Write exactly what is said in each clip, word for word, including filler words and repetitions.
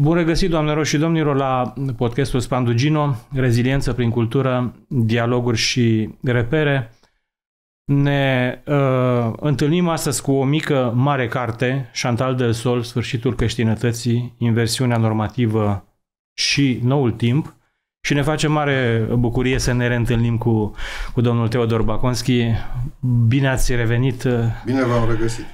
Bun regăsit, doamnelor și domnilor, la podcastul Spandugino, Reziliență prin cultură, dialoguri și repere. Ne uh, întâlnim astăzi cu o mică, mare carte, Chantal Delsol, Sfârșitul Creștinătății, Inversiunea normativă și noul timp. Și ne face mare bucurie să ne reîntâlnim cu, cu domnul Teodor Baconschi. Bine ați revenit! Bine v-am regăsit!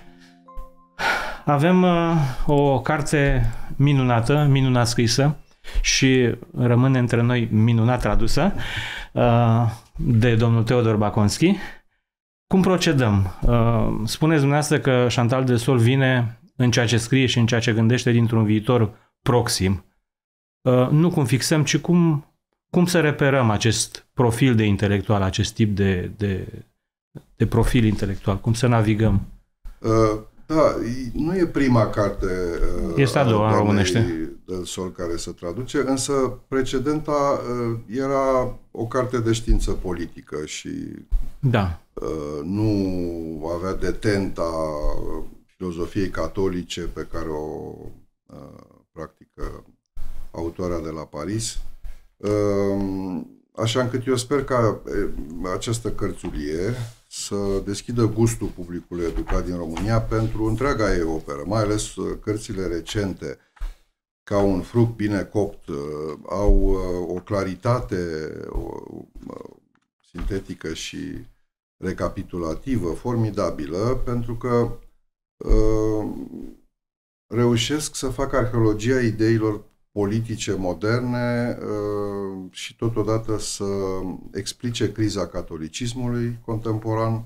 Avem uh, o carte minunată, minunat scrisă și rămâne între noi minunat tradusă uh, de domnul Teodor Baconschi. Cum procedăm? Uh, spuneți dumneavoastră că Chantal Delsol vine în ceea ce scrie și în ceea ce gândește dintr-un viitor proxim. Uh, nu cum fixăm, ci cum, cum să reperăm acest profil de intelectual, acest tip de, de, de profil intelectual, cum să navigăm. Uh. Da, nu e prima carte este a doua, românește, Delsol care se traduce, însă precedenta era o carte de știință politică și da. Nu avea detenta filozofiei catolice pe care o practică autoarea de la Paris. Așa încât eu sper ca această cărțulie să deschidă gustul publicului educat din România pentru întreaga ei operă, mai ales cărțile recente, ca un fruct bine copt, au o claritate sintetică și recapitulativă formidabilă, pentru că reușesc să facă arheologia ideilor politice moderne și totodată să explice criza catolicismului contemporan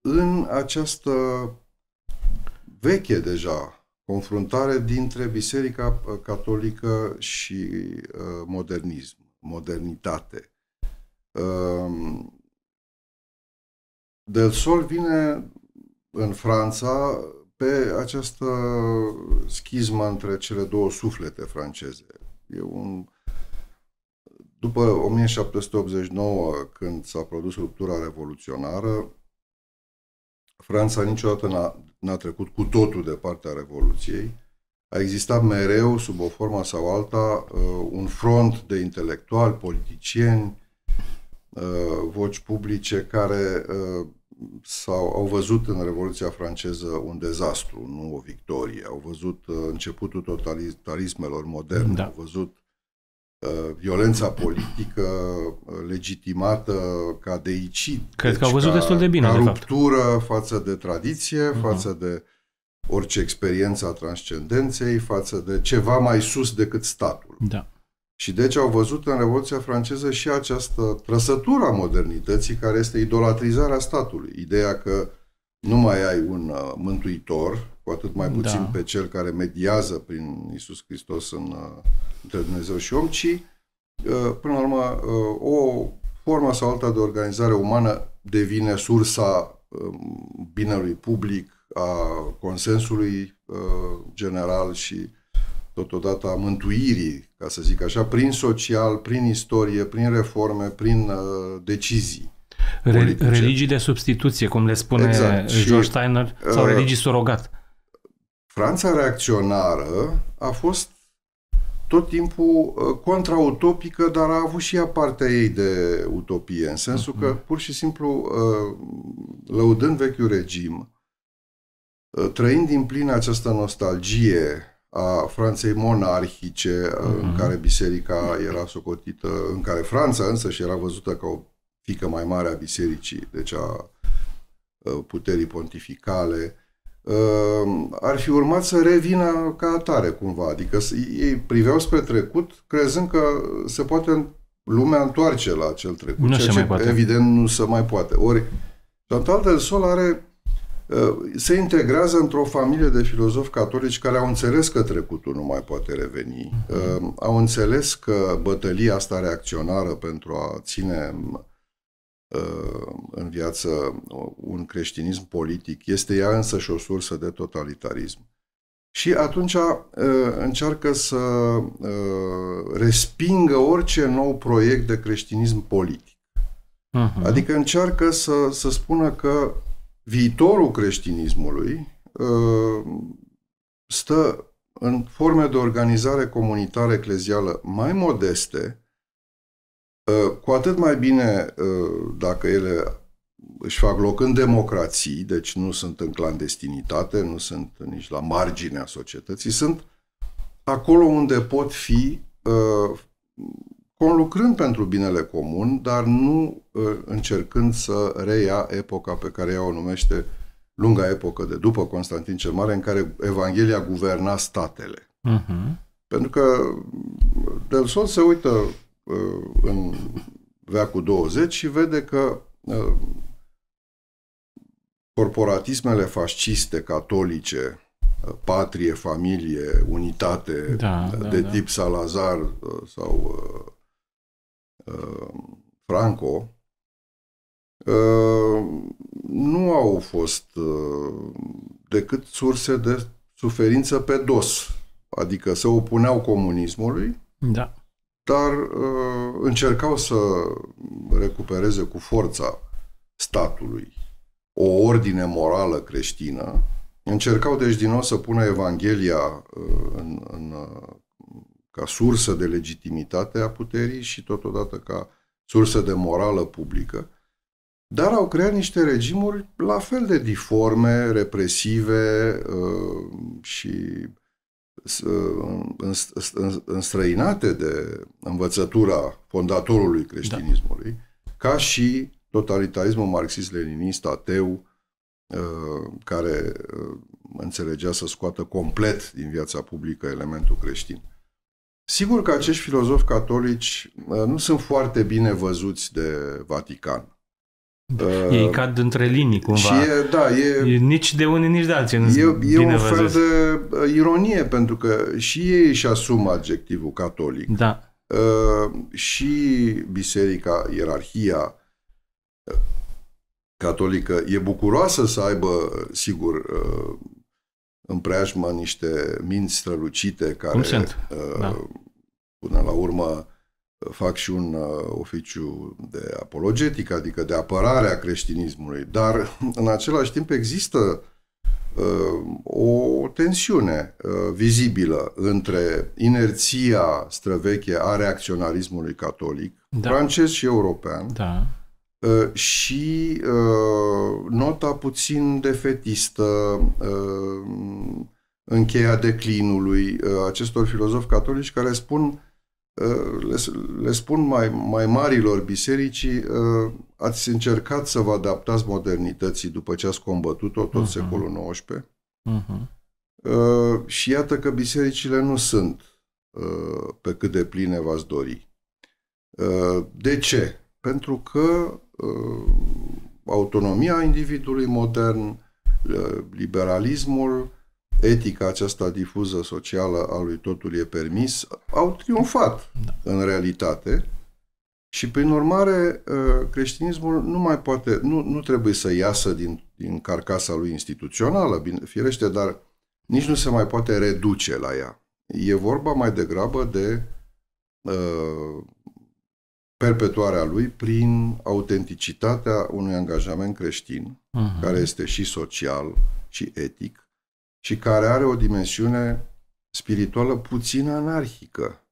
în această veche deja confruntare dintre Biserica Catolică și modernism, modernitate. Delsol vine în Franța pe această schismă între cele două suflete franceze. E un... După o mie șapte sute optzeci și nouă, când s-a produs ruptura revoluționară, Franța niciodată n-a, n-a trecut cu totul de partea Revoluției. A existat mereu, sub o formă sau alta, un front de intelectuali, politicieni, voci publice care... sau au văzut în Revoluția franceză un dezastru, nu o victorie. Au văzut începutul totalitarismelor moderne, da. Au văzut uh, violența politică legitimată ca deicid. Cred deci că au văzut ca, destul de bine, ca de ruptură fapt. Față de tradiție, uh-huh. față de orice experiență a transcendenței, față de ceva mai sus decât statul. Da. Și deci au văzut în Revoluția franceză și această trăsătură a modernității, care este idolatrizarea statului. Ideea că nu mai ai un mântuitor, cu atât mai puțin da. Pe cel care mediază prin Iisus Hristos în, între Dumnezeu și om, ci, până la urmă, o formă sau alta de organizare umană devine sursa binelui public, a consensului general și totodată a mântuirii, ca să zic așa, prin social, prin istorie, prin reforme, prin uh, decizii politice. Religii de substituție, cum le spune exact. George Steiner, sau uh, religii surogat. Franța reacționară a fost tot timpul contrautopică, dar a avut și ea partea ei de utopie, în sensul uh-huh. că, pur și simplu, uh, lăudând vechiul regim, uh, trăind din plin această nostalgie a Franței monarhice, uh-huh. în care biserica era socotită, în care Franța însăși era văzută ca o fiică mai mare a bisericii, deci a puterii pontificale, ar fi urmat să revină ca atare cumva. Adică ei priveau spre trecut, crezând că se poate lumea întoarce la acel trecut, nu ceea ce evident nu se mai poate. Ori Chantal Delsol are... se integrează într-o familie de filozofi catolici care au înțeles că trecutul nu mai poate reveni. Uh-huh. Au înțeles că bătălia asta reacționară pentru a ține uh, în viață un creștinism politic este ea însăși o sursă de totalitarism. Și atunci uh, încearcă să uh, respingă orice nou proiect de creștinism politic. Uh-huh. Adică încearcă să, să spună că viitorul creștinismului stă în forme de organizare comunitară eclezială mai modeste, cu atât mai bine dacă ele își fac loc în democrații, deci nu sunt în clandestinitate, nu sunt nici la marginea societății, sunt acolo unde pot fi conlucrând pentru binele comun, dar nu încercând să reia epoca pe care ea o numește lunga epocă de după Constantin cel Mare, în care Evanghelia guverna statele. Uh-huh. Pentru că Delsol se uită în veacul douăzeci și vede că corporatismele fasciste, catolice, patrie, familie, unitate, da, de da, tip da. Salazar sau Franco, nu au fost decât surse de suferință pe dos. Adică se opuneau comunismului, da. Dar încercau să recupereze cu forța statului o ordine morală creștină. Încercau deci din nou să pună Evanghelia în, în, ca sursă de legitimitate a puterii și totodată ca sursă de morală publică. Dar au creat niște regimuri la fel de diforme, represive și înstrăinate de învățătura fondatorului creștinismului, da. Ca și totalitarismul marxist-leninist, ateu, care înțelegea să scoată complet din viața publică elementul creștin. Sigur că acești filozofi catolici nu sunt foarte bine văzuți de Vatican. Ei uh, cad între linii, cumva. Și e, da, e, nici de unii, nici de alții nu e, sunt bine văzuți. E un fel de ironie, pentru că și ei își asumă adjectivul catolic. Da. Uh, și biserica, ierarhia catolică e bucuroasă să aibă, sigur, uh, în preajmă niște minți strălucite care, uh, da. până la urmă, fac și un uh, oficiu de apologetică, adică de apărare a creștinismului, dar în același timp există uh, o tensiune uh, vizibilă între inerția străveche a reacționarismului catolic, da. Francez și european, da. uh, și uh, nota puțin defetistă, uh, încheia declinului uh, acestor filozofi catolici care spun Le, le spun mai, mai marilor bisericii, ați încercat să vă adaptați modernității după ce ați combătut-o tot uh-huh. secolul nouăsprezece uh-huh. și iată că bisericile nu sunt pe cât de pline v-ați dori. De ce? Pentru că autonomia individului modern, liberalismul, etica aceasta difuză socială a lui totul e permis, au triumfat da. În realitate și prin urmare creștinismul nu mai poate, nu, nu trebuie să iasă din, din carcasa lui instituțională, bine, firește, dar nici nu se mai poate reduce la ea. E vorba mai degrabă de uh, perpetuarea lui prin autenticitatea unui angajament creștin, uh-huh. care este și social și etic, și care are o dimensiune spirituală puțin anarhică.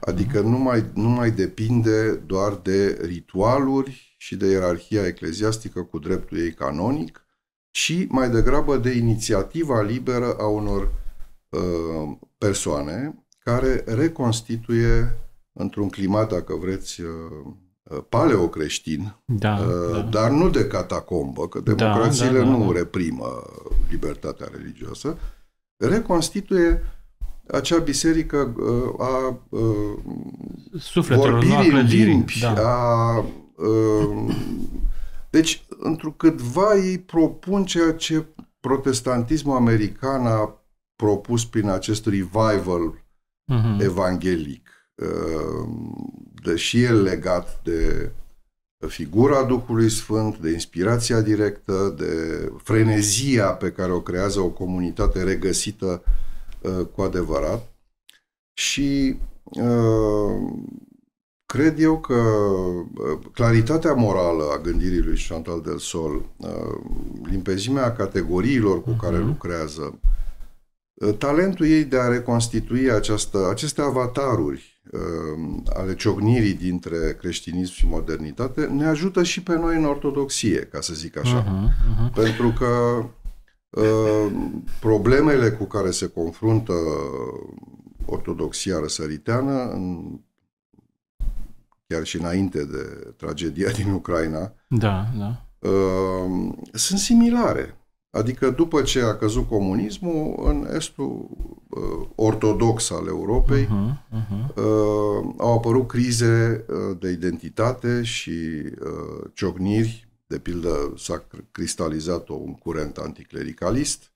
Adică nu mai, nu mai depinde doar de ritualuri și de ierarhia ecleziastică cu dreptul ei canonic, ci mai degrabă de inițiativa liberă a unor uh, persoane care reconstituie într-un climat, dacă vreți, uh, paleocreștin, da, uh, da. Dar nu de catacombă, că democrațiile da, da, da, nu da. reprimă libertatea religioasă, reconstituie acea biserică uh, a uh, sufletelor, vorbirii limbi, da. a, uh, deci, întrucâtva ei propun ceea ce protestantismul american a propus prin acest revival uh-huh. evanghelic. Deși e legat de figura Duhului Sfânt, de inspirația directă, de frenezia pe care o creează o comunitate regăsită cu adevărat. Și cred eu că claritatea morală a gândirii lui Chantal Delsol, limpezimea categoriilor cu care lucrează, Talentul ei de a reconstitui această, aceste avataruri uh, ale ciocnirii dintre creștinism și modernitate ne ajută și pe noi în ortodoxie, ca să zic așa. Uh-huh, uh-huh. Pentru că uh, problemele cu care se confruntă ortodoxia răsăriteană, în, chiar și înainte de tragedia din Ucraina, da, da. Uh, sunt similare. Adică după ce a căzut comunismul, în estul uh, ortodox al Europei uh-huh, uh-huh. Uh, au apărut crize uh, de identitate și uh, ciocniri. De pildă s-a cristalizat un curent anticlericalist,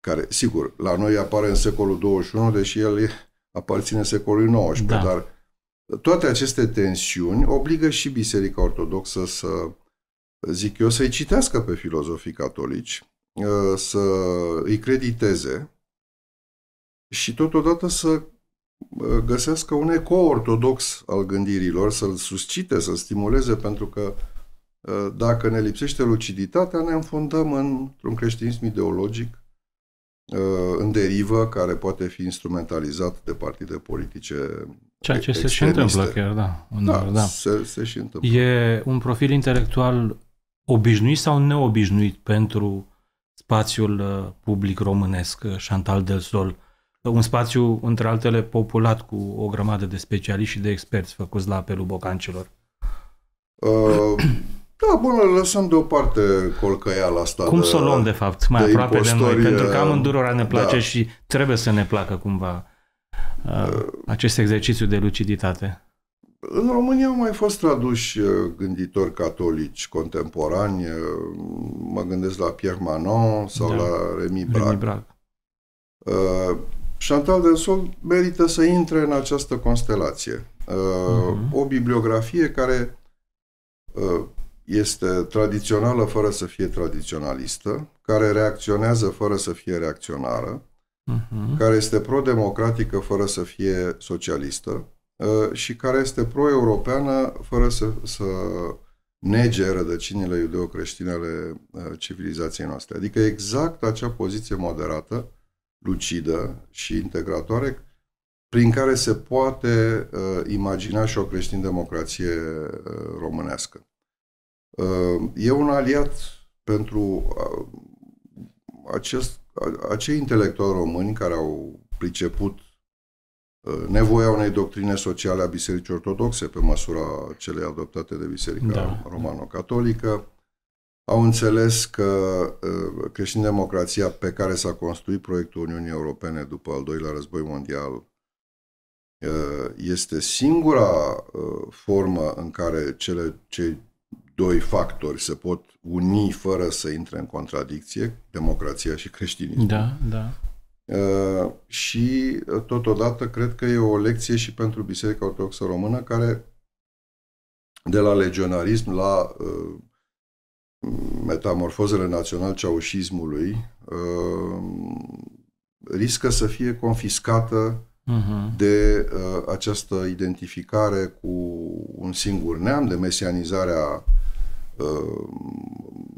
care, sigur, la noi apare în secolul douăzeci și unu, deși el aparține secolului nouăsprezece, da. Dar toate aceste tensiuni obligă și Biserica Ortodoxă să, zic eu, să-i citească pe filozofii catolici, să îi crediteze și totodată să găsească un eco ortodox al gândirilor, să-l suscite, să-l stimuleze, pentru că dacă ne lipsește luciditatea, ne înfundăm într-un creștinism ideologic în derivă, care poate fi instrumentalizat de partide politice ceea ce extremiste. Se și întâmplă chiar, da. Da, da. Se, se și întâmplă. E un profil intelectual obișnuit sau neobișnuit pentru spațiul public românesc, Chantal Delsol? Un spațiu, între altele, populat cu o grămadă de specialiști și de experți făcuți la apelul bocancilor. Uh... Da, bun, lăsăm deoparte colcăiala asta. Cum să o luăm, de fapt, mai de aproape impostorie... de noi? Pentru că amândurora ne place, da. Și trebuie să ne placă cumva uh, acest exercițiu de luciditate. În România au mai fost traduși gânditori catolici contemporani. Mă gândesc la Pierre Manent sau da. la Rémi Brague. Rémi Brague. Uh, Chantal Delsol merită să intre în această constelație. Uh, uh-huh. O bibliografie care... Uh, este tradițională fără să fie tradiționalistă, care reacționează fără să fie reacționară, uh-huh. care este pro-democratică fără să fie socialistă și care este pro-europeană fără să, să nege rădăcinile iudeo-creștine ale civilizației noastre. Adică exact acea poziție moderată, lucidă și integratoare prin care se poate imagina și o creștin-democrație românească. E un aliat pentru acest, acei intelectuali români care au priceput nevoia unei doctrine sociale a Bisericii Ortodoxe pe măsura celei adoptate de Biserica da. Romano-Catolică. Au înțeles că creștin-democrația pe care s-a construit proiectul Uniunii Europene după al doilea război mondial este singura formă în care cele cei doi factori se pot uni fără să intre în contradicție, democrația și creștinismul. Da, da. Uh, și totodată cred că e o lecție și pentru Biserica Ortodoxă Română, care de la legionarism la uh, metamorfozele național-ceaușismului uh, riscă să fie confiscată de uh, această identificare cu un singur neam, de mesianizarea uh,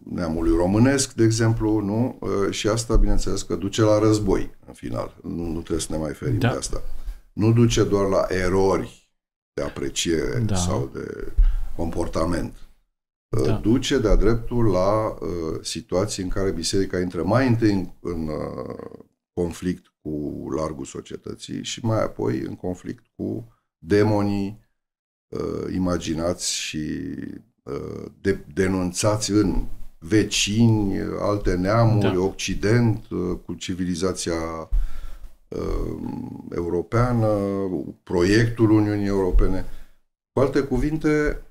neamului românesc, de exemplu, nu? Uh, și asta, bineînțeles, că duce la război, în final. Nu, nu trebuie să ne mai ferim da. de asta. Nu duce doar la erori de apreciere da. sau de comportament. Uh, da. Duce, de-a dreptul, la uh, situații în care biserica intră mai întâi în, în uh, conflict cu largul societății și mai apoi în conflict cu demonii uh, imaginați și uh, de, denunțați în vecini, alte neamuri, da. Occident, uh, cu civilizația uh, europeană, proiectul Uniunii Europene. Cu alte cuvinte,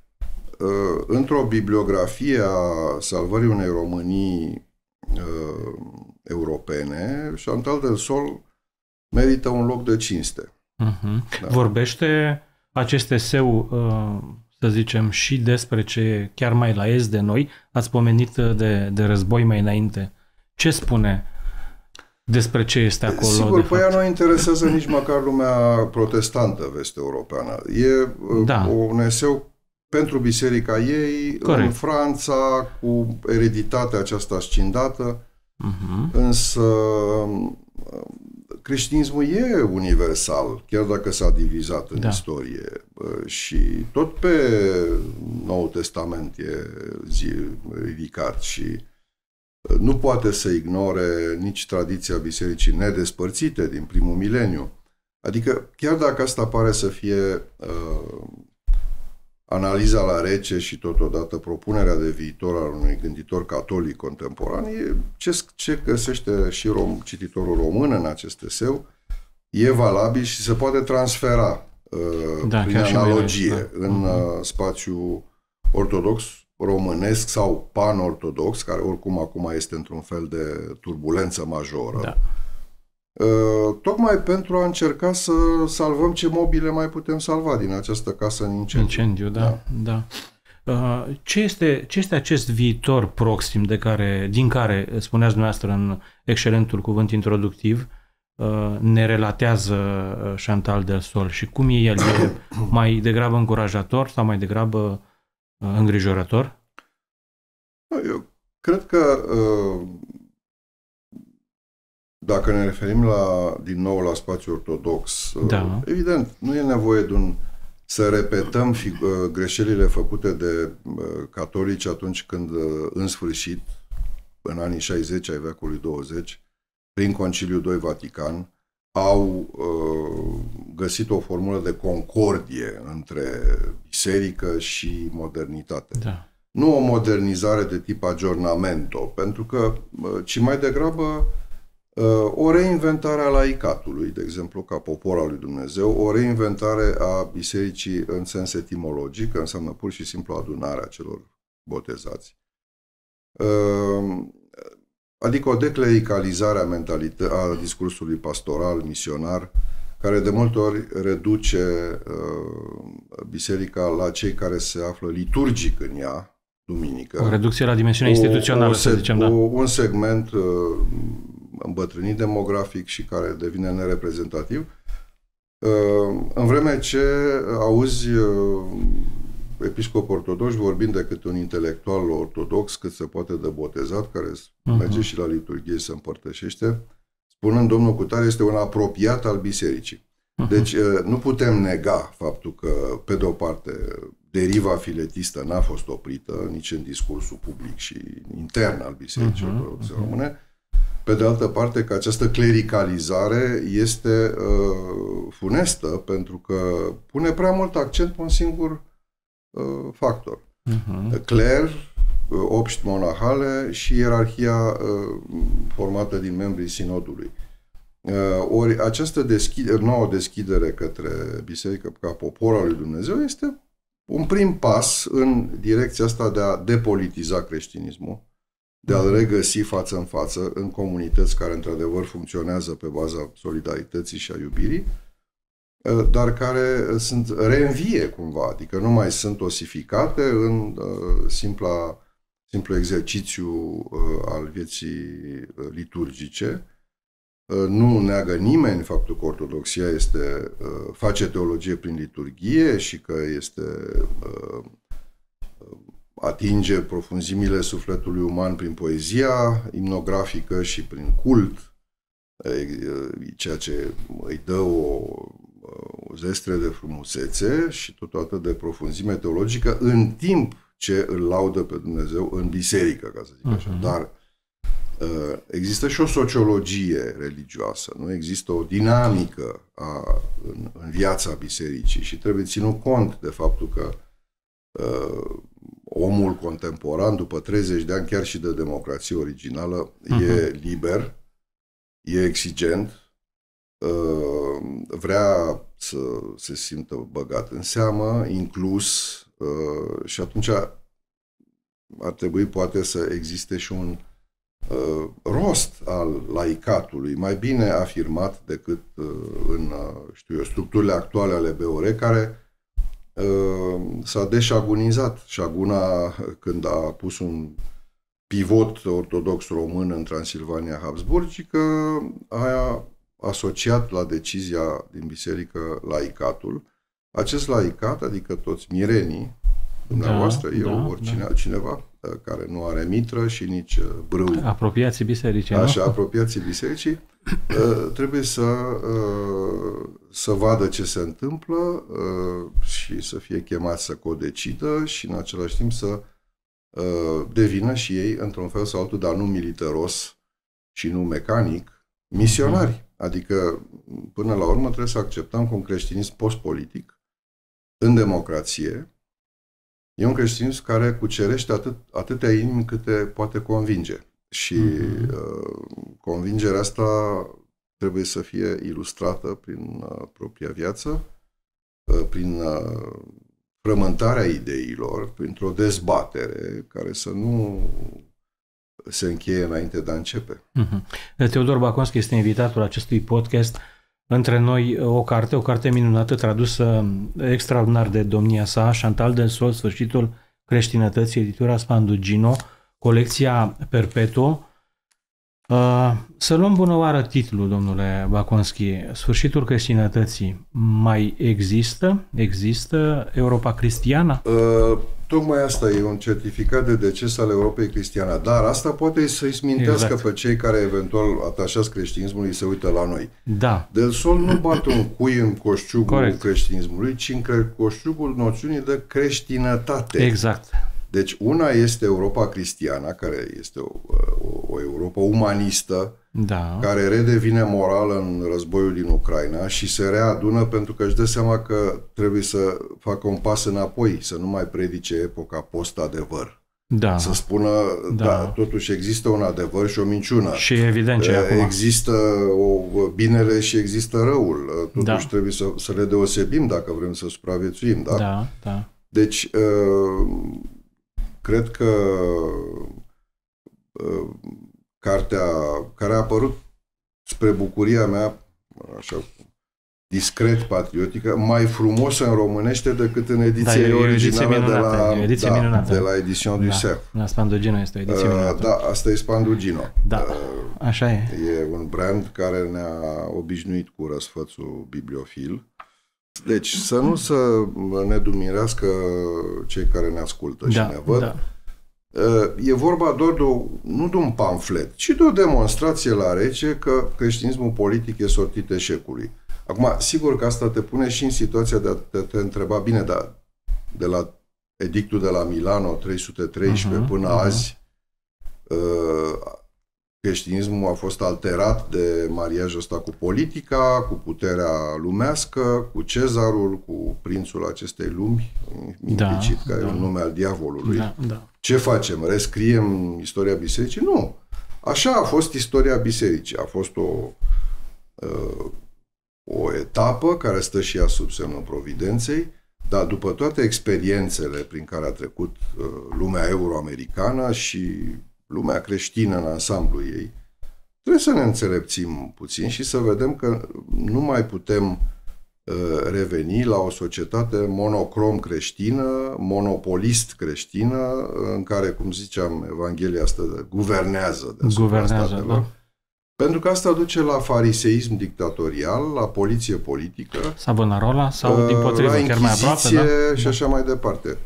uh, într-o bibliografie a salvării unei Românii uh, europene, Chantal Delsol merită un loc de cinste. Uh-huh. Da. Vorbește acest eseu, să zicem, și despre ce e chiar mai la est de noi. Ați pomenit de, de război mai înainte. Ce spune despre ce este acolo? Sigur, pe ea nu interesează nici măcar lumea protestantă vest-europeană. E da. un eseu pentru biserica ei, corect. În Franța, cu ereditatea aceasta scindată. Uh-huh. Însă creștinismul e universal, chiar dacă s-a divizat în da. istorie. Și tot pe Noul Testament e ridicat și nu poate să ignore nici tradiția bisericii nedespărțite din primul mileniu. Adică, chiar dacă asta pare să fie uh, analiza la rece și totodată propunerea de viitor al unui gânditor catolic contemporan, e ce, ce găsește și rom, cititorul român în acest eseu, e valabil și se poate transfera uh, da, prin analogie rege, da. în uh, spațiu ortodox, românesc sau pan-ortodox, care oricum acum este într-un fel de turbulență majoră. Da. Tocmai pentru a încerca să salvăm ce mobile mai putem salva din această casă în incendiu. incendiu da, da. Da. Ce, este, ce este acest viitor proxim de care, din care, spuneați dumneavoastră în excelentul cuvânt introductiv, ne relatează Chantal Delsol și cum e el? E mai degrabă încurajator sau mai degrabă îngrijorător? Eu cred că dacă ne referim la, din nou la spațiul ortodox, da. evident, nu e nevoie de un, să repetăm fi, greșelile făcute de catolici atunci când, în sfârșit, în anii șaizeci ai veacului douăzeci, prin Conciliul doi Vatican, au uh, găsit o formulă de concordie între biserică și modernitate. Da. Nu o modernizare de tip aggiornamento, pentru că, ci mai degrabă, o reinventare a laicatului, de exemplu, ca popor al lui Dumnezeu, o reinventare a bisericii în sens etimologic, că înseamnă pur și simplu adunarea celor botezați. Adică o declericalizare a, mentalită- a discursului pastoral, misionar, care de multe ori reduce biserica la cei care se află liturgic în ea, duminică. O reducție la dimensiunea instituțională, o, să zicem, o, da. Un segment îmbătrânit demografic și care devine nereprezentativ, în vreme ce auzi episcopi ortodoxi vorbind de cât un intelectual ortodox, cât se poate de botezat, care merge uh-huh. și la liturghie și se împărtășește, spunând domnul cutare este un apropiat al bisericii. Uh-huh. Deci nu putem nega faptul că, pe de o parte, deriva filetistă n-a fost oprită nici în discursul public și intern al bisericii uh-huh. ortodoxe uh-huh. române. Pe de altă parte, că această clericalizare este uh, funestă, pentru că pune prea mult accent pe un singur uh, factor. Uh-huh. Cler, obști monahale și ierarhia uh, formată din membrii sinodului. Uh, ori această deschidere, nouă deschidere către biserică ca popor al lui Dumnezeu este un prim pas în direcția asta de a depolitiza creștinismul, de a-l regăsi față în față în comunități care într-adevăr funcționează pe baza solidarității și a iubirii, dar care sunt reînvie cumva, adică nu mai sunt osificate în simpla, simplu exercițiu al vieții liturgice. Nu neagă nimeni faptul că ortodoxia este, face teologie prin liturghie și că este atinge profunzimile sufletului uman prin poezia imnografică și prin cult, ceea ce îi dă o, o zestre de frumusețe și totodată de profunzime teologică, în timp ce îl laudă pe Dumnezeu în biserică, ca să zic așa. Uh-huh. Dar există și o sociologie religioasă, nu? Există o dinamică a, în, în viața bisericii și trebuie ținut cont de faptul că uh, omul contemporan, după treizeci de ani, chiar și de democrație originală, uh-huh. e liber, e exigent, vrea să se simtă băgat în seamă, inclus, și atunci ar trebui poate să existe și un rost al laicatului, mai bine afirmat decât în, știu eu, structurile actuale ale B O R, care s-a deșagunizat. Șaguna, când a pus un pivot ortodox român în Transilvania Habsburgică, a asociat la decizia din biserică laicatul. Acest laicat, adică toți mirenii, dumneavoastră, da, eu, da, oricine, da. cineva care nu are mitră și nici brâu. Apropiații bisericii, Așa, nu? apropiații bisericii. trebuie să, să vadă ce se întâmplă și să fie chemați să codecidă și în același timp să devină și ei, într-un fel sau altul, dar nu militaros și nu mecanic, misionari. Adică, până la urmă, trebuie să acceptăm că un creștinism postpolitic, în democrație, e un creștinism care cucerește atât, atâtea inimi câte poate convinge. Și mm-hmm. uh, convingerea asta trebuie să fie ilustrată prin uh, propria viață, uh, prin uh, frământarea ideilor, printr-o dezbatere care să nu se încheie înainte de a începe. Mm-hmm. Teodor Baconschi este invitatul acestui podcast Între noi, o carte, o carte minunată tradusă extraordinar de domnia sa, Chantal Delsol, Sfârșitul Creștinătății, editura Spandugino, colecția Perpetuo. Să luăm bună oară titlul, domnule Baconschi, Sfârșitul Creștinătății. Mai există? Există Europa Cristiană? Uh, tocmai asta e un certificat de deces al Europei Cristiană, dar asta poate să-i smintească exact. Pe cei care eventual atașați creștinismului se uită la noi. Da. Delsol nu bate un cui în coșciugul Corect. Creștinismului, ci în coșciugul noțiunii de creștinătate. Exact. Deci una este Europa Cristiană, care este o, o, o Europa umanistă, da. Care redevine morală în războiul din Ucraina și se readună pentru că își dă seama că trebuie să facă un pas înapoi, să nu mai predice epoca post-adevăr. Da. Să spună, da. Da, totuși există un adevăr și o minciună. Și evident ce e acum. Există o, binele și există răul. Totuși da. Trebuie să, să le deosebim dacă vrem să supraviețuim. Da? Da, da. Deci... Uh, Cred că uh, cartea care a apărut spre bucuria mea, așa, discret patriotică, mai frumos în românește decât în ediția da, originală de la, ediție da, de la Edition da, du Cerf. Da, Spandugino este o ediție uh, minunată. Da, asta e Spandugino. Da, uh, așa e. E un brand care ne-a obișnuit cu răsfățul bibliofil. Deci să nu să ne dumirească cei care ne ascultă da, și ne văd. Da. E vorba doar de o, nu de un pamflet, ci de o demonstrație la rece că creștinismul politic e sortit eșecului. Acum, sigur că asta te pune și în situația de a te, te întreba, bine, dar de la edictul de la Milano trei sute treisprezece uh-huh, până uh-huh. azi uh, creștinismul a fost alterat de mariajul ăsta cu politica, cu puterea lumească, cu cezarul, cu prințul acestei lumi, implicit, da, care da. E un nume al diavolului. Da, da. Ce facem? Rescriem istoria bisericii? Nu! Așa a fost istoria bisericii. A fost o, o etapă care stă și ea sub semnul providenței, dar după toate experiențele prin care a trecut lumea euroamericană și lumea creștină în ansamblu ei, trebuie să ne înțelepțim puțin și să vedem că nu mai putem uh, reveni la o societate monocrom creștină, monopolist creștină, în care, cum ziceam, Evanghelia asta de, guvernează deasupra guvernează, statelor. Da. Pentru că asta duce la fariseism dictatorial, la poliție politică, Savonarola sau, uh, din potrivă, chiar mai aproape, da? Și așa mai departe.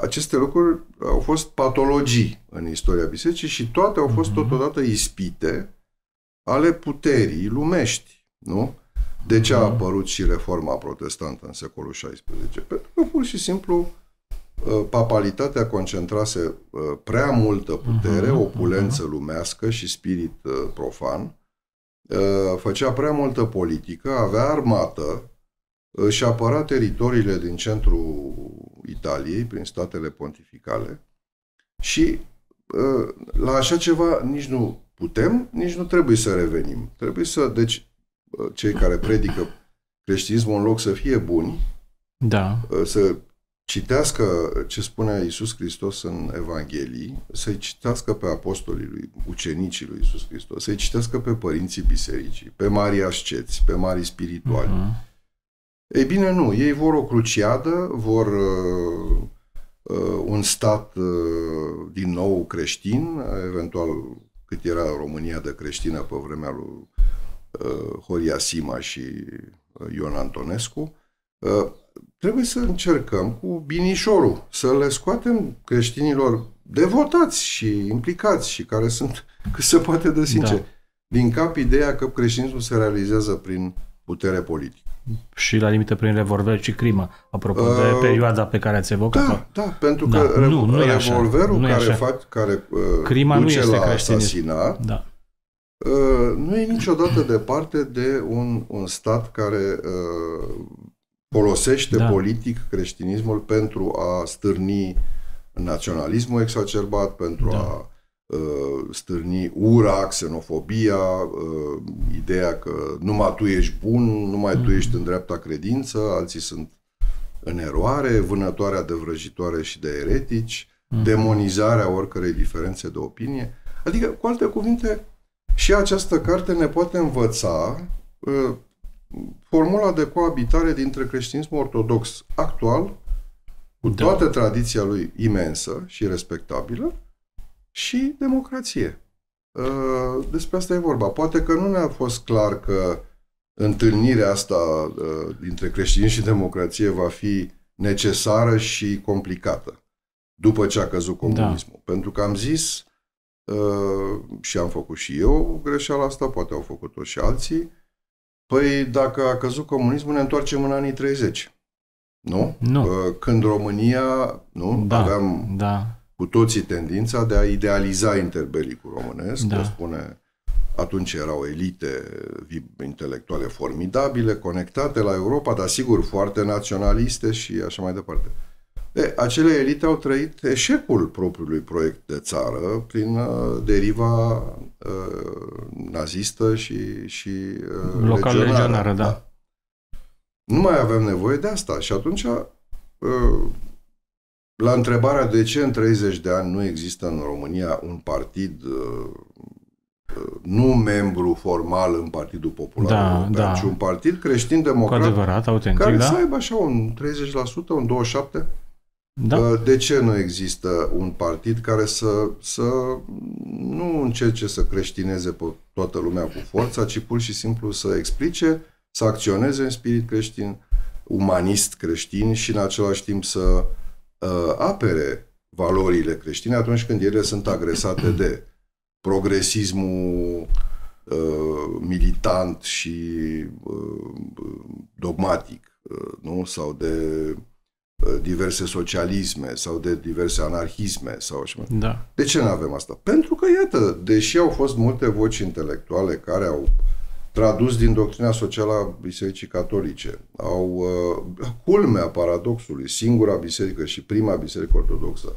Aceste lucruri au fost patologii în istoria bisericii și toate au fost totodată ispite ale puterii lumești, nu? De ce a apărut și reforma protestantă în secolul șaisprezece? Pentru că pur și simplu papalitatea concentrase prea multă putere, opulență lumească și spirit profan, făcea prea multă politică, avea armată, și apăra teritoriile din centrul Italiei, prin statele pontificale și la așa ceva nici nu putem, nici nu trebuie să revenim. Trebuie să, deci, cei care predică creștinismul, în loc să fie buni, da. Să citească ce spune Iisus Hristos în Evanghelii, să-i citească pe apostolii lui, ucenicii lui Iisus Hristos, să-i citească pe părinții bisericii, pe mari asceți, pe mari spirituali. Uh-huh. Ei bine, nu. Ei vor o cruciadă, vor uh, uh, un stat uh, din nou creștin, eventual cât era România de creștină pe vremea lui uh, Horia Sima și uh, Ion Antonescu. Uh, trebuie să încercăm cu binișorul să le scoatem creștinilor devotați și implicați și care sunt cât se poate de sinceri. Da. din cap ideea că creștinismul se realizează prin putere politică. Și la limită prin revolver și crimă, apropo uh, de perioada pe care ați evocat-o. Da, da, pentru da, că nu, nu revolverul nu care, fac, care uh, crima duce nu este la asasinat da. uh, nu e niciodată departe de un, un stat care uh, folosește da. politic creștinismul pentru a stârni naționalismul exacerbat, pentru da. a stârni ura, xenofobia, ideea că numai tu ești bun, numai tu ești în dreapta credință, alții sunt în eroare, vânătoarea de vrăjitoare și de eretici, demonizarea oricărei diferențe de opinie. Adică, cu alte cuvinte, și această carte ne poate învăța formula de coabitare dintre creștinismul ortodox actual, cu toată tradiția lui imensă și respectabilă, și democrație. Despre asta e vorba. Poate că nu ne-a fost clar că întâlnirea asta dintre creștini și democrație va fi necesară și complicată după ce a căzut comunismul. Da. Pentru că am zis și am făcut și eu greșeala asta, poate au făcut-o și alții, păi dacă a căzut comunismul ne întoarcem în anii treizeci. Nu? Nu. Când România, nu? Da, aveam... Da. Cu toții tendința de a idealiza interbelicul românesc, da. spune, atunci erau elite intelectuale formidabile, conectate la Europa, dar sigur foarte naționaliste și așa mai departe. E, acele elite au trăit eșecul propriului proiect de țară prin uh, deriva uh, nazistă și, și uh, local legionară. legionară da. Da. Nu mai avem nevoie de asta și atunci... Uh, La întrebarea de ce în treizeci de ani nu există în România un partid nu membru formal în Partidul Popular, da, European, da. ci un partid creștin-democrat, cu adevărat, autentic, care da? să aibă așa un treizeci la sută, un douăzeci și șapte la sută. Da. De ce nu există un partid care să, să nu încerce să creștineze pe toată lumea cu forța, ci pur și simplu să explice, să acționeze în spirit creștin, umanist creștin și în același timp să apere valorile creștine atunci când ele sunt agresate de progresismul uh, militant și uh, dogmatic, uh, nu? Sau de uh, diverse socialisme sau de diverse anarhisme sau așa. Da. De ce nu avem asta? Pentru că, iată, deși au fost multe voci intelectuale care au tradus din doctrina socială a Bisericii Catolice. Au uh, culmea paradoxului, singura biserică și prima biserică ortodoxă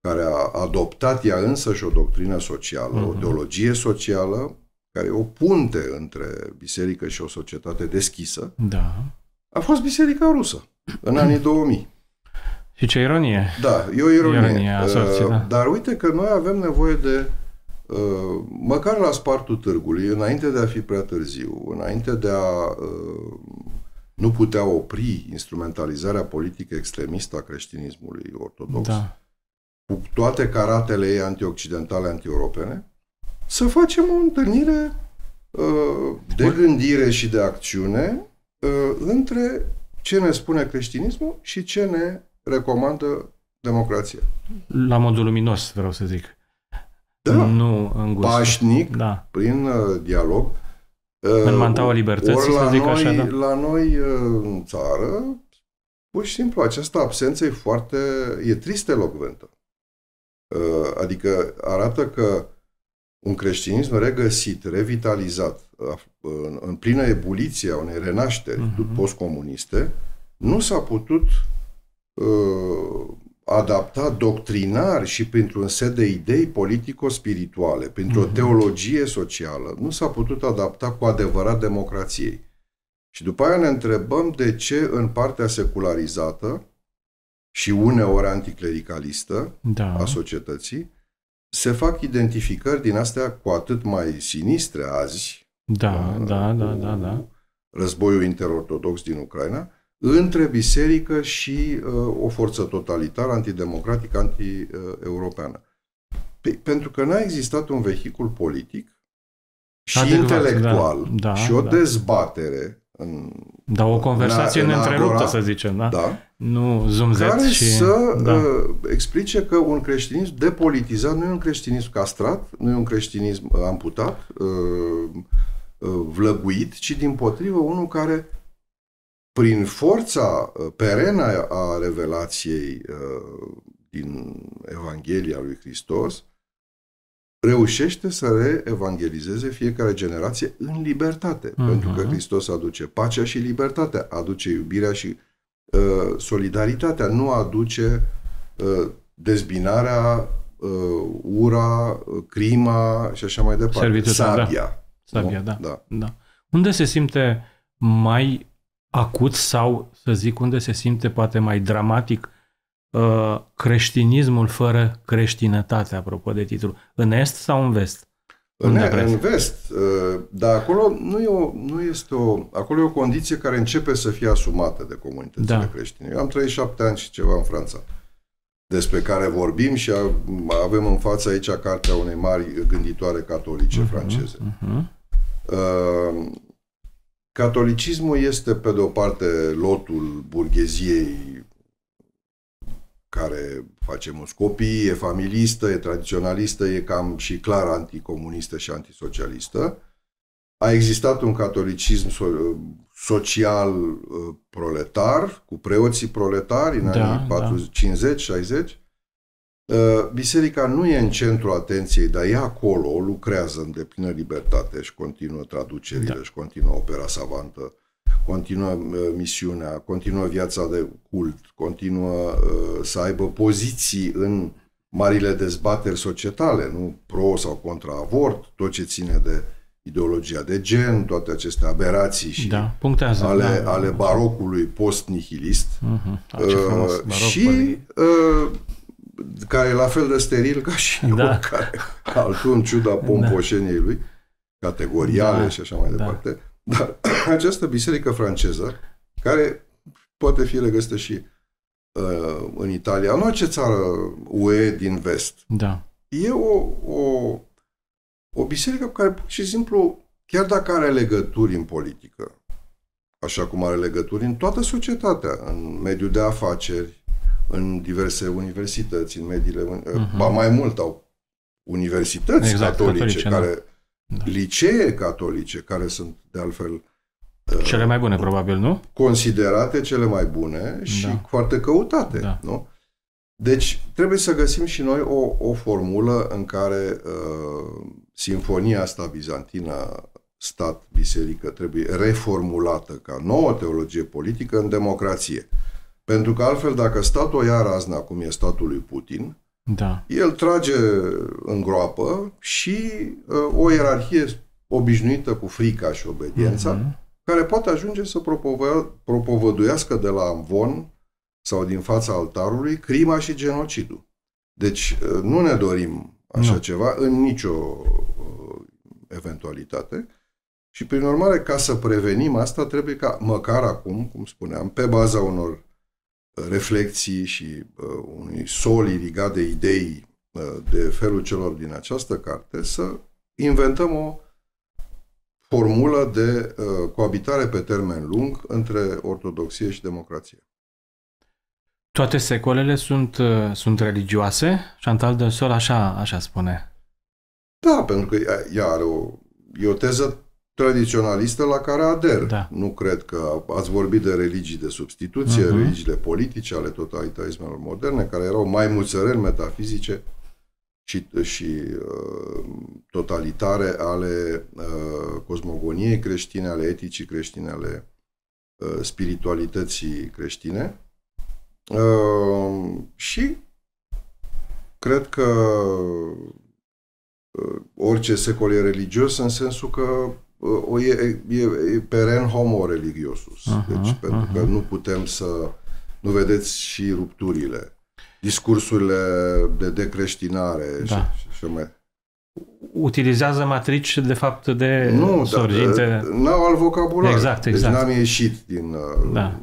care a adoptat ea însăși o doctrină socială, uh-huh. o teologie socială, care e o punte între biserică și o societate deschisă, da. a fost Biserica Rusă, în anii două mii. Și ce ironie! Da, e o ironie. ironie sorții, da. Dar uite că noi avem nevoie de Uh, măcar la spartul târgului, înainte de a fi prea târziu, înainte de a uh, nu putea opri instrumentalizarea politică extremistă a creștinismului ortodox, da. cu toate caratele ei antioccidentale, antieuropene, să facem o întâlnire uh, de gândire și de acțiune uh, între ce ne spune creștinismul și ce ne recomandă democrația. La modul luminos, vreau să zic. Da, nu îngust. pașnic, da. prin uh, dialog. Uh, în mantaua libertății, la, să zic noi, așa, da. la noi uh, în țară, pur și simplu, această absență e foarte... e trist elocventă. Uh, adică arată că un creștinism regăsit, revitalizat, uh, în, în plină ebuliție a unei renașteri uh-huh. postcomuniste, nu s-a putut... Uh, adapta doctrinar și printr-un set de idei politico-spirituale, printr-o teologie socială, nu s-a putut adapta cu adevărat democrației. Și după aia ne întrebăm de ce în partea secularizată și uneori anticlericalistă da. a societății se fac identificări din astea cu atât mai sinistre azi, da, da, da, da, da. războiul interortodox din Ucraina, între biserică și uh, o forță totalitară, antidemocratică, anti-europeană. Pe, pentru că n-a existat un vehicul politic și adecvat, intelectual da, da, și o da. dezbatere în, da, o conversație neîntreruptă, să zicem, da? Da, Nu zumzeți care și... să da. explice că un creștinism depolitizat nu e un creștinism castrat, nu e un creștinism amputat, vlăguit, ci din potrivă unul care, prin forța perenă a revelației din Evanghelia lui Hristos, reușește să reevangelizeze fiecare generație în libertate. Uh-huh. Pentru că Hristos aduce pacea și libertatea, aduce iubirea și uh, solidaritatea, nu aduce uh, dezbinarea, uh, ura, crima și așa mai departe. Servituța, sabia. Da. Sabia, da. Da. Da. Unde se simte mai acut sau, să zic, unde se simte poate mai dramatic creștinismul fără creștinătate, apropo de titlu? În est sau în vest? În, în vest. Dar acolo nu, e o, nu este o... Acolo e o condiție care începe să fie asumată de comunitățile da. creștine. Eu am treizeci și șapte ani și ceva în Franța, despre care vorbim, și avem în față aici cartea unei mari gânditoare catolice uh-huh, franceze. Uh-huh. Uh, catolicismul este, pe de o parte, lotul burgheziei care face mulți copii, e familistă, e tradiționalistă, e cam și clar anticomunistă și antisocialistă. A existat un catolicism social proletar, cu preoții proletari în da, anii patruzeci, cincizeci, șaizeci. Biserica nu e în centrul atenției, dar e acolo, lucrează în deplină libertate și continuă traducerile, da. și continuă opera savantă, continuă misiunea, continuă viața de cult, continuă să aibă poziții în marile dezbateri societale, nu pro sau contra avort, tot ce ține de ideologia de gen, toate aceste aberații și da, punctează, ale, da. ale barocului post-nihilist, uh-huh. uh, baroc, și uh, care e la fel de steril ca și da. oricare altul, în ciuda pompoșeniei lui, categoriale da. și așa mai departe. Da. Dar această biserică franceză, care poate fi regăsită și uh, în Italia, în orice țară U E din vest, da. e o, o, o biserică care, pur și simplu, chiar dacă are legături în politică, așa cum are legături în toată societatea, în mediul de afaceri, în diverse universități, în mediile... Uh-huh. Ba mai mult, au universități exact, catolice, catolice care... Da. Da. Licee catolice, care sunt, de altfel, cele mai bune, probabil, nu? Considerate cele mai bune și da. foarte căutate, da. nu? Deci, trebuie să găsim și noi o, o formulă în care uh, sinfonia asta bizantină, stat, biserică, trebuie reformulată ca nouă teologie politică în democrație. Pentru că, altfel, dacă statul ia razna, cum e statul lui Putin, da. el trage în groapă și uh, o ierarhie obișnuită cu frica și obediența, uh-huh. care poate ajunge să propovă, propovăduiască de la amvon sau din fața altarului crima și genocidul. Deci uh, nu ne dorim așa nu. ceva în nicio uh, eventualitate și, prin urmare, ca să prevenim asta, trebuie ca, măcar acum, cum spuneam, pe baza unor reflexii și uh, unui sol irigat de idei uh, de felul celor din această carte, să inventăm o formulă de uh, coabitare pe termen lung între ortodoxie și democrație. Toate secolele sunt, uh, sunt religioase? Chantal Delsol așa, așa spune. Da, pentru că ea are o, e o teză tradiționalistă la care ader. Da. Nu cred că ați vorbit de religii de substituție, uh-huh. religiile politice ale totalitarismelor moderne, care erau mai mulțăreni, metafizice și, și uh, totalitare ale uh, cosmogoniei creștine, ale eticii creștine, ale uh, spiritualității creștine. Uh, și cred că uh, orice secol e religios în sensul că O, e, e, e peren homo religiosus. Aha, deci, pentru aha. că nu putem să... Nu vedeți și rupturile, discursurile de decreștinare da. și, și mai... Utilizează matrici, de fapt, de nu, sorginte... Nu, n-au alt vocabular. Exact, exact. Deci n-am ieșit din da.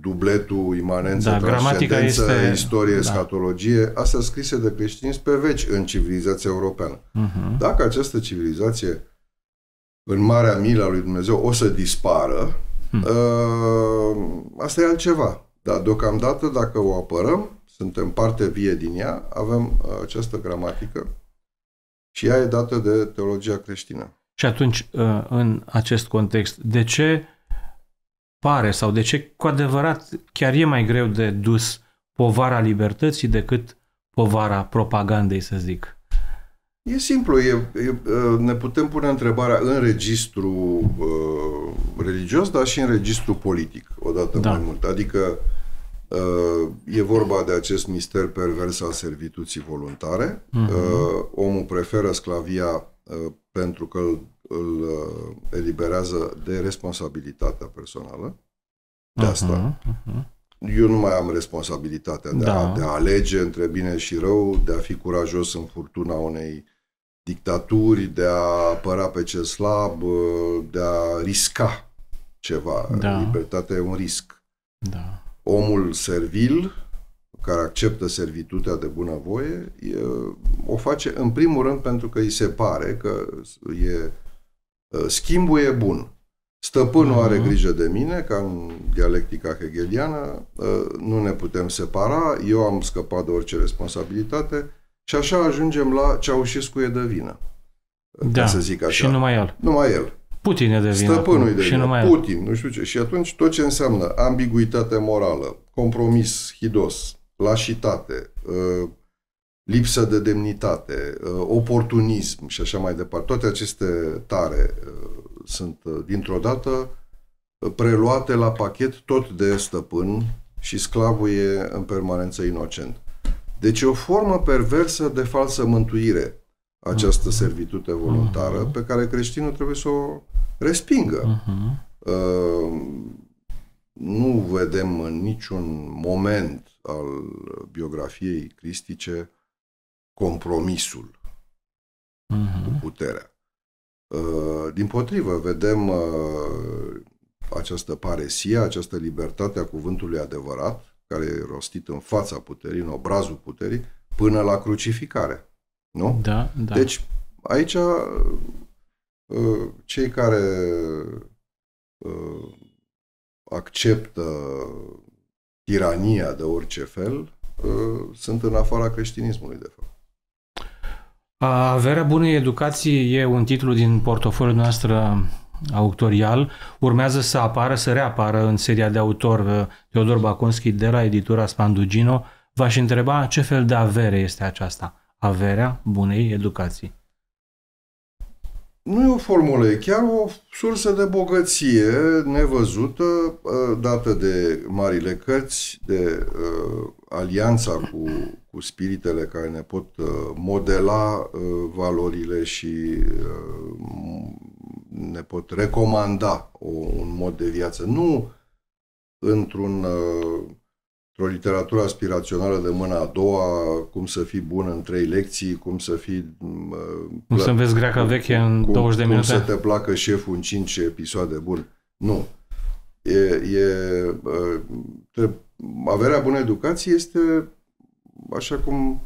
dubletul, imanență, da, transcendență, este... istorie, da. escatologie. Astea scrise de creștini pe veci în civilizația europeană. Uh-huh. Dacă această civilizație, în marea milă a lui Dumnezeu, o să dispară, hmm. asta e altceva. Dar deocamdată, dacă o apărăm, suntem parte vie din ea, avem această gramatică și ea e dată de teologia creștină. Și atunci, în acest context, de ce pare sau de ce cu adevărat chiar e mai greu de dus povara libertății decât povara propagandei, să zic? E simplu. E, e, ne putem pune întrebarea în registru uh, religios, dar și în registru politic, odată da. mai mult. Adică uh, e vorba de acest mister pervers al servituții voluntare. Uh-huh. uh, omul preferă sclavia uh, pentru că îl, îl eliberează de responsabilitatea personală. De asta. Uh-huh. Uh-huh. Eu nu mai am responsabilitatea de, da. a, de a alege între bine și rău, de a fi curajos în furtuna unei dictaturi, de a apăra pe cel slab, de a risca ceva. Da. Libertatea e un risc. Da. Omul servil, care acceptă servitutea de bunăvoie, e, o face în primul rând pentru că îi se pare că e, schimbul e bun. Stăpânul uh-huh. are grijă de mine, ca în dialectica hegeliană, nu ne putem separa, eu am scăpat de orice responsabilitate și așa ajungem la Ceaușescu e de vină. Da, să zic așa. Și numai el. Numai el. Putin e de vină. Stăpânul e de vină. Putin, nu știu ce. Și atunci tot ce înseamnă ambiguitate morală, compromis hidos, lașitate, lipsă de demnitate, oportunism și așa mai departe, toate aceste tare sunt dintr-o dată preluate la pachet tot de stăpân și sclavul e în permanență inocent. Deci e o formă perversă de falsă mântuire această uh-huh. servitute voluntară uh-huh. pe care creștinul trebuie să o respingă. Uh-huh. Uh, nu vedem în niciun moment al biografiei cristice compromisul uh-huh. cu puterea. Din potrivă, vedem uh, această paresie, această libertate a cuvântului adevărat, care e rostit în fața puterii, în obrazul puterii, până la crucificare. Nu? Da, da. Deci, aici, uh, cei care uh, acceptă tirania de orice fel, uh, sunt în afara creștinismului, de fapt. Averea bunei educații e un titlu din portofoliul noastră autorial. Urmează să apară, să reapară în seria de autor Teodor Baconschi de la editura Spandugino. V-aș întreba ce fel de avere este aceasta? Averea bunei educații. Nu e o formulă, e chiar o sursă de bogăție nevăzută, dată de marile cărți, de uh, alianța cu, cu spiritele care ne pot uh, modela uh, valorile și uh, ne pot recomanda o, un mod de viață. Nu într-un, uh, într-o literatură aspirațională de mâna a doua, cum să fii bun în trei lecții, cum să fii... Uh, cum să înveți greaca veche în cum, douăzeci de minute. Cum să te placă șeful în cinci episoade bun. Nu. E, e, uh, averea bunei educații este, așa cum,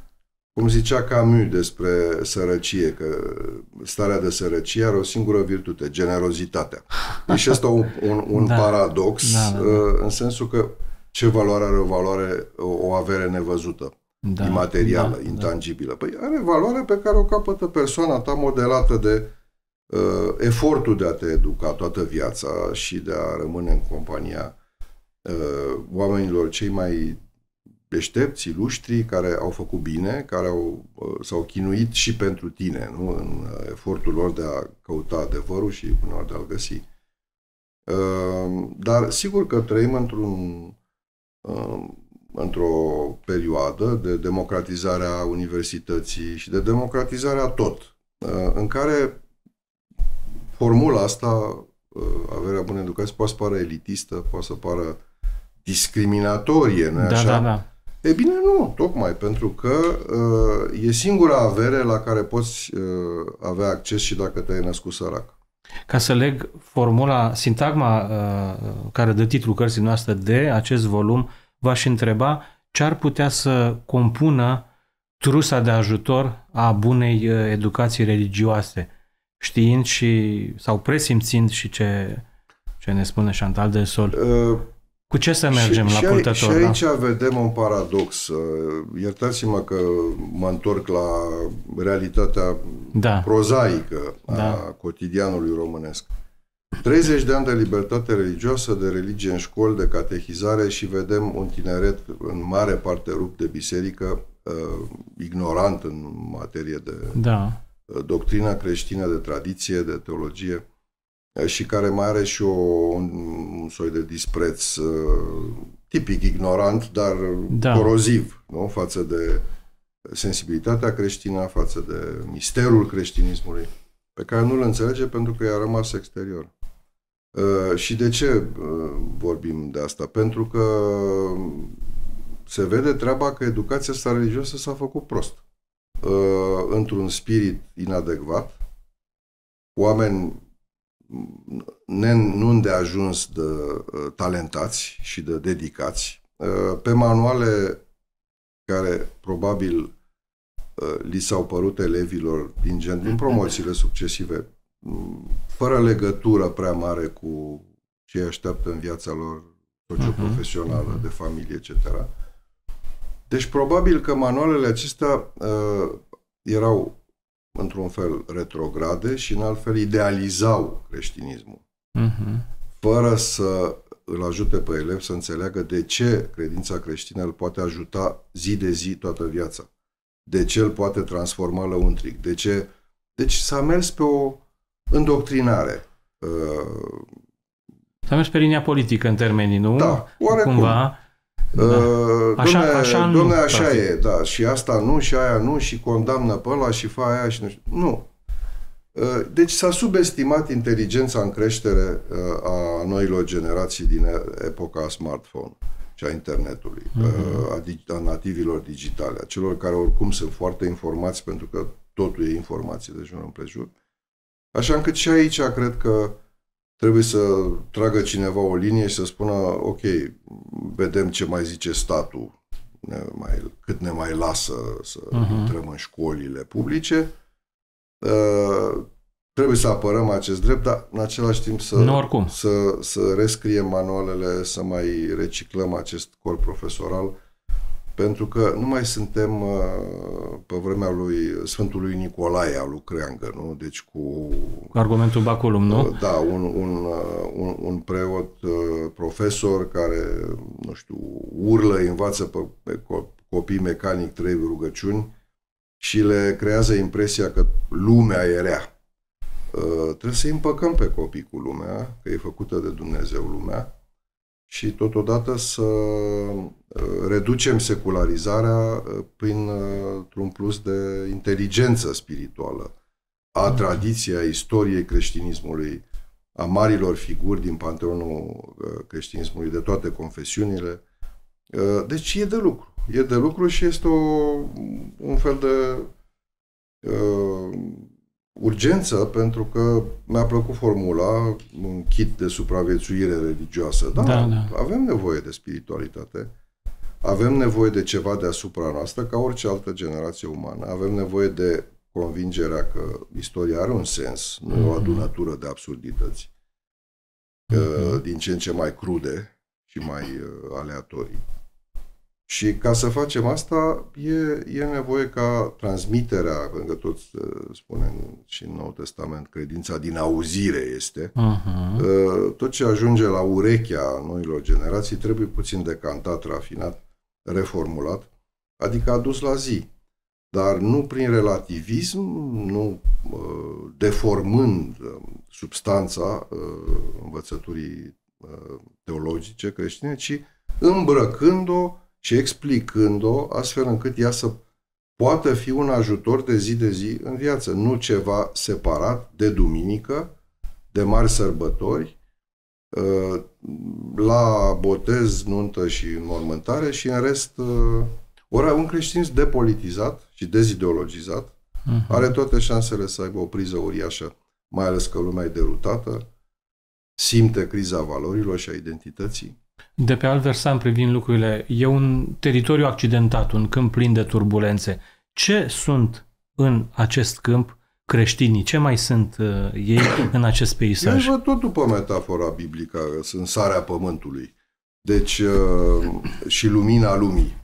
cum zicea Camus despre sărăcie, că starea de sărăcie are o singură virtute, generozitatea. Deci asta un, un, un da. paradox, da, da, da. Uh, în sensul că ce valoare are o valoare, o avere nevăzută, da, imaterială, da, intangibilă? Păi are valoare pe care o capătă persoana ta modelată de uh, efortul de a te educa toată viața și de a rămâne în compania uh, oamenilor cei mai deștepți, iluștri, care au făcut bine, care au, uh, s-au chinuit și pentru tine, nu? În uh, efortul lor de a căuta adevărul și până de a-l găsi. Uh, dar sigur că trăim într-un într-o perioadă de democratizare a universității și de democratizare a tot, în care formula asta, averea bunei educații, poate să pară elitistă, poate să pară discriminatorie, nu-i așa? Da, da, da. E bine, nu, tocmai pentru că e singura avere la care poți avea acces și dacă te-ai născut sărac. Ca să leg formula, sintagma uh, care dă titlul cărții noastre de acest volum, v-aș întreba ce ar putea să compună trusa de ajutor a bunei educații religioase, știind și, sau presimțind și ce, ce ne spune Chantal Delsol. Uh, Cu ce să mergem și, la purtător? Și aici da? vedem un paradox. Iertați-mă că mă întorc la realitatea da. prozaică a da. cotidianului românesc. treizeci de ani de libertate religioasă, de religie în școli, de catehizare și vedem un tineret în mare parte rupt de biserică, ignorant în materie de da. doctrina creștină, de tradiție, de teologie, și care mai are și o, un, un soi de dispreț uh, tipic ignorant, dar da. coroziv, nu? Față de sensibilitatea creștină, față de misterul creștinismului, pe care nu-l înțelege pentru că i-a rămas exterior. Uh, și de ce uh, vorbim de asta? Pentru că se vede treaba că educația asta religioasă s-a făcut prost, uh, într-un spirit inadecvat, oameni nu îndeajuns de talentați și de dedicați, pe manuale care probabil li s-au părut elevilor din gen, din promoțiile succesive, fără legătură prea mare cu ce îi așteaptă în viața lor socioprofesională, de familie, et cetera. Deci probabil că manualele acestea erau într-un fel retrograde și în alt fel idealizau creștinismul, uh-huh. fără să îl ajute pe elev să înțeleagă de ce credința creștină îl poate ajuta zi de zi toată viața, de ce îl poate transforma lăuntric, de ce... Deci s-a mers pe o îndoctrinare. S-a mers pe linia politică în termenii, nu? Da, oarecum. Cumva... Da. Așa, domne, așa, domne, nu, așa e, da, și asta nu, și aia nu, și condamnă pe ăla, și fa aia, și nu știu. Nu. Deci s-a subestimat inteligența în creștere a noilor generații din epoca smartphone și a internetului, mm-hmm. a nativilor digitale, a celor care oricum sunt foarte informați, pentru că totul e informație de jur împrejur. Așa încât și aici cred că trebuie să tragă cineva o linie și să spună, ok, vedem ce mai zice statul, ne mai, cât ne mai lasă să uh-huh. intrăm în școlile publice. Uh, trebuie să apărăm acest drept, dar în același timp să, nu, să, să rescriem manualele, să mai reciclăm acest corp profesoral, pentru că nu mai suntem uh, pe vremea lui Sfântului Nicolae, al lui Creangă, nu? Deci cu... Argumentul baculum, nu? Uh, da, un, un, uh, un, un preot uh, profesor care, nu știu, urlă, învață pe, pe copii mecanic trei rugăciuni și le creează impresia că lumea e rea. Uh, trebuie să împăcăm pe copii cu lumea, că e făcută de Dumnezeu lumea, și totodată să reducem secularizarea printr-un plus de inteligență spirituală a tradiției, a istoriei creștinismului, a marilor figuri din panteonul creștinismului de toate confesiunile. Deci e de lucru. E de lucru și este o, un fel de uh, urgență, pentru că mi-a plăcut formula, un kit de supraviețuire religioasă. Da, da, da, avem nevoie de spiritualitate, avem nevoie de ceva deasupra noastră, ca orice altă generație umană. Avem nevoie de convingerea că istoria are un sens, nu e o adunătură de absurdități, mm-hmm. din ce în ce mai crude și mai aleatorii. Și ca să facem asta, e, e nevoie ca transmiterea, pentru că tot spunem și în Noul Testament, credința din auzire este, uh-huh. tot ce ajunge la urechea noilor generații trebuie puțin decantat, rafinat, reformulat, adică adus la zi. Dar nu prin relativism, nu deformând substanța învățăturii teologice creștine, ci îmbrăcând-o și explicând-o astfel încât ea să poată fi un ajutor de zi de zi în viață, nu ceva separat de duminică, de mari sărbători, la botez, nuntă și înmormântare și în rest. Ori un creștinism depolitizat și dezideologizat uh-huh. are toate șansele să aibă o priză uriașă, mai ales că lumea e derutată, simte criza valorilor și a identității. De pe alt versant privind lucrurile, e un teritoriu accidentat, un câmp plin de turbulențe. Ce sunt în acest câmp creștinii? Ce mai sunt uh, ei în acest peisaj? Eu văd tot după metafora biblică, sunt sarea pământului. Deci, și lumina lumii.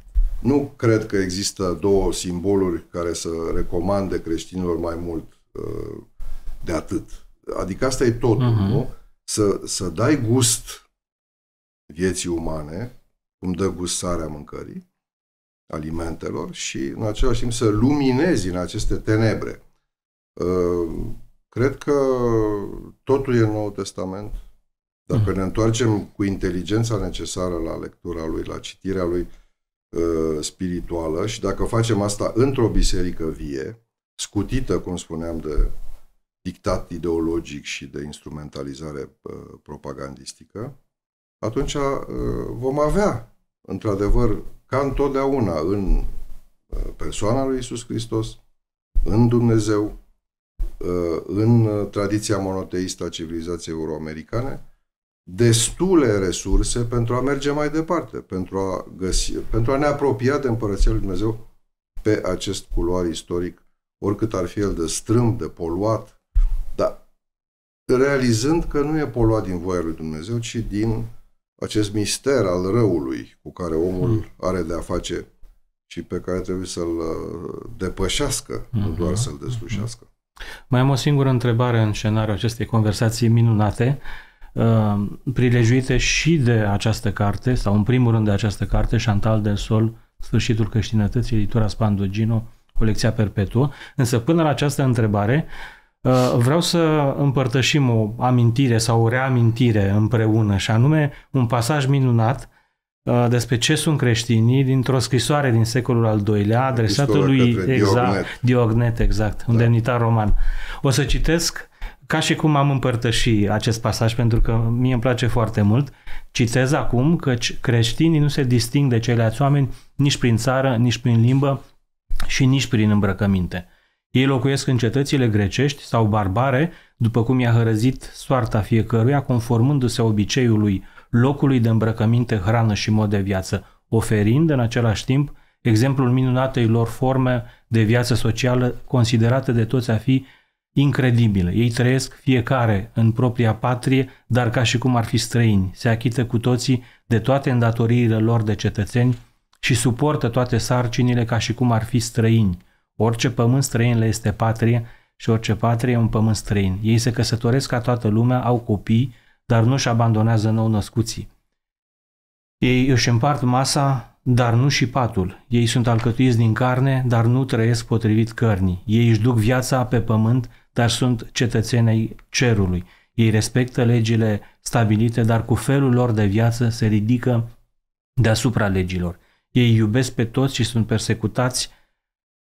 Nu cred că există două simboluri care să recomande creștinilor mai mult de atât. Adică asta e totul, uh-huh. nu? Să, să dai gust vieții umane, cum dă gust sarea mâncării, alimentelor, și în același timp să luminezi în aceste tenebre. Cred că totul e în Noul Testament. Dacă ne întoarcem cu inteligența necesară la lectura lui, la citirea lui spirituală, și dacă facem asta într-o biserică vie, scutită, cum spuneam, de dictat ideologic și de instrumentalizare propagandistică, atunci vom avea, într-adevăr, ca întotdeauna, în persoana lui Iisus Hristos, în Dumnezeu, în tradiția monoteistă a civilizației euroamericane, destule resurse pentru a merge mai departe, pentru a găsi, pentru a ne apropia de Împărăția lui Dumnezeu pe acest culoar istoric, oricât ar fi el de strâmb, de poluat, dar realizând că nu e poluat din voia lui Dumnezeu, ci din acest mister al răului cu care omul are de a face și pe care trebuie să-l depășească, mm-hmm. nu doar să-l deslușească. Mai am o singură întrebare în scenariul acestei conversații minunate, uh, prilejuite și de această carte, sau în primul rând de această carte, Chantal Delsol, Sfârșitul Creștinătății, editura Spandugino, colecția Perpetuă. Însă până la această întrebare, uh, vreau să împărtășim o amintire sau o reamintire împreună, și anume un pasaj minunat uh, despre ce sunt creștinii dintr-o scrisoare din secolul al doilea adresată lui exact, Diognet, exact, un da. demnitar roman. O să citesc ca și cum am împărtășit acest pasaj, pentru că mie îmi place foarte mult. Citez acum că creștinii nu se disting de ceilalți oameni nici prin țară, nici prin limbă și nici prin îmbrăcăminte. Ei locuiesc în cetățile grecești sau barbare, după cum i-a hărăzit soarta fiecăruia, conformându-se obiceiului locului de îmbrăcăminte, hrană și mod de viață, oferind în același timp exemplul minunatei lor forme de viață socială, considerate de toți a fi incredibile. Ei trăiesc fiecare în propria patrie, dar ca și cum ar fi străini. Se achită cu toții de toate îndatoririle lor de cetățeni și suportă toate sarcinile ca și cum ar fi străini. Orice pământ străin le este patrie și orice patrie e un pământ străin. Ei se căsătoresc ca toată lumea, au copii, dar nu-și abandonează nou-născuții. Ei își împart masa, dar nu și patul. Ei sunt alcătuiți din carne, dar nu trăiesc potrivit cărnii. Ei își duc viața pe pământ, dar sunt cetățenii cerului. Ei respectă legile stabilite, dar cu felul lor de viață se ridică deasupra legilor. Ei iubesc pe toți și sunt persecutați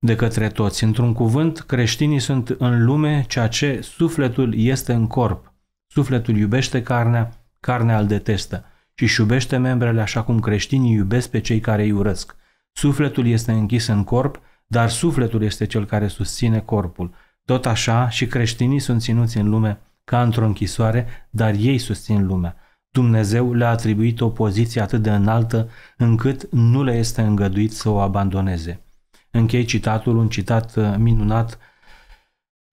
de către toți. Într-un cuvânt, creștinii sunt în lume ceea ce sufletul este în corp. Sufletul iubește carnea, carnea îl detestă și își iubește membrele așa cum creștinii iubesc pe cei care îi urăsc. Sufletul este închis în corp, dar sufletul este cel care susține corpul. Tot așa și creștinii sunt ținuți în lume ca într-o închisoare, dar ei susțin lumea. Dumnezeu le-a atribuit o poziție atât de înaltă încât nu le este îngăduit să o abandoneze. Închei citatul, un citat minunat,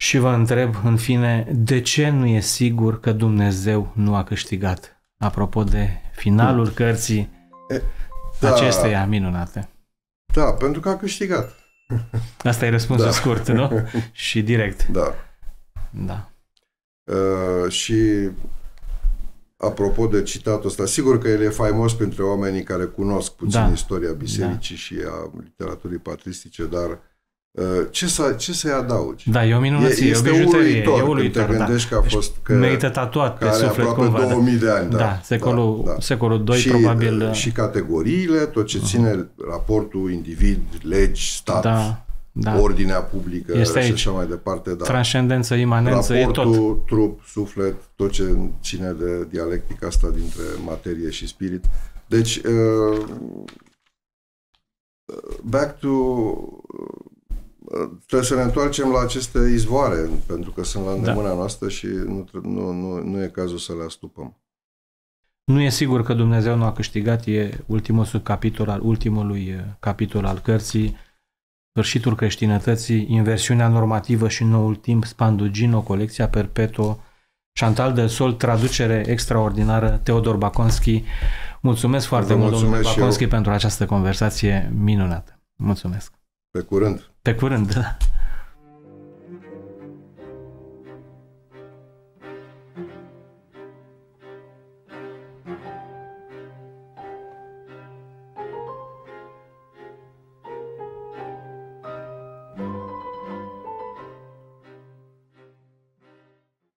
și vă întreb, în fine, de ce nu e sigur că Dumnezeu nu a câștigat? Apropo de finalul cărții e, da, acesteia minunate. Da, pentru că a câștigat. Asta e răspunsul da. scurt, nu? Și direct. Da. Da. Uh, și apropo de citatul ăsta, sigur că el e faimos pentru oamenii care cunosc puțin da. istoria bisericii da. și a literaturii patristice, dar ce să, ce să-i adaugi? Da, e o minunăție, este o uluitor, e uluitor, când te gândești da. că a fost, că merită tatuat pe suflet cumva. două mii de ani, da. da, secolul, da, da. secolul doi și, probabil. Și categoriile, tot ce uh-huh. ține raportul individ, legi, stat, da, da. ordinea publică este și aici. Așa mai departe. Da. Transcendență, imanență, e tot. Raportul, trup, suflet, tot ce ține de dialectica asta dintre materie și spirit. Deci, uh, back to... trebuie să ne întoarcem la aceste izvoare, pentru că sunt la îndemâna da. noastră și nu, nu, nu, nu e cazul să le astupăm. Nu e sigur că Dumnezeu nu a câștigat, e ultimul subcapitol al ultimului capitol al cărții, Sfârșitul Creștinătății, Inversiunea normativă și noul timp, Spandugino, colecția Perpetuo, Chantal Delsol, traducere extraordinară, Teodor Baconschi, Mulțumesc foarte mult, domnule Baconschi, pentru această conversație minunată. Mulțumesc. Pe curând. Pe curând, da.